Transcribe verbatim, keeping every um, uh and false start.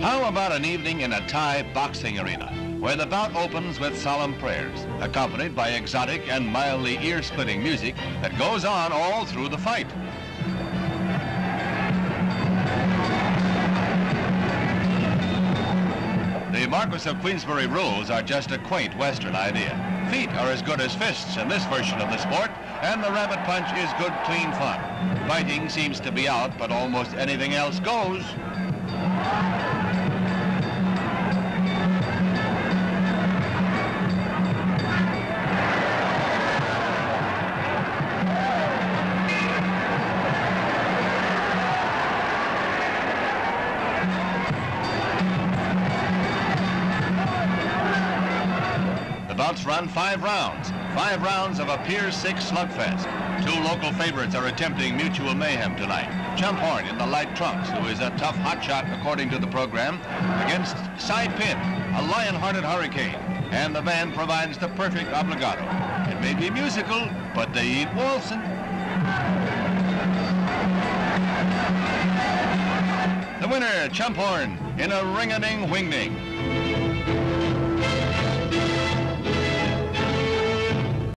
How about an evening in a Thai boxing arena, where the bout opens with solemn prayers, accompanied by exotic and mildly ear-splitting music that goes on all through the fight? The Marquess of Queensberry rules are just a quaint Western idea. Feet are as good as fists in this version of the sport, and the rabbit punch is good, clean fun. Fighting seems to be out, but almost anything else goes. Run five rounds, five rounds of a Pier six slugfest. Two local favorites are attempting mutual mayhem tonight. Chump Horn in the light trunks, who is a tough hotshot according to the program, against Cy Pin, a lion-hearted hurricane, and the band provides the perfect obbligato. It may be musical, but they eat Wolfson. The winner, Chump Horn, in a ring-a-ding wing-ding.